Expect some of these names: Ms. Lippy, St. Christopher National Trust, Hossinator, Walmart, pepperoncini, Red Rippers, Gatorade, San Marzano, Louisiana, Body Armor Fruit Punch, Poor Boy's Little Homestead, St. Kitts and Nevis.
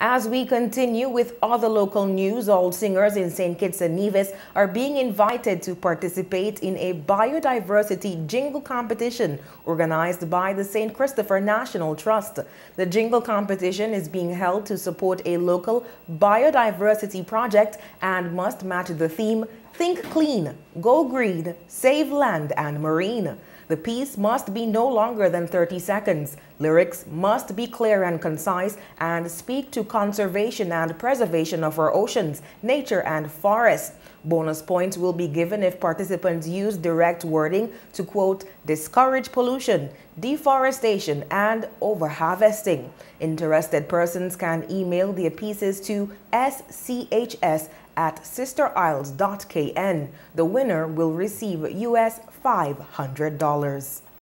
As we continue with other local news, all singers in St. Kitts and Nevis are being invited to participate in a biodiversity jingle competition organized by the St. Christopher National Trust. The jingle competition is being held to support a local biodiversity project and must match the theme, Think Clean, Go Green, Save Land and Marine. The piece must be no longer than 30 seconds. Lyrics must be clear and concise and speak to conservation and preservation of our oceans, nature and forests. Bonus points will be given if participants use direct wording to, quote, discourage pollution, deforestation and overharvesting. Interested persons can email their pieces to schs@sisterisles.kn. The winner will receive US $500.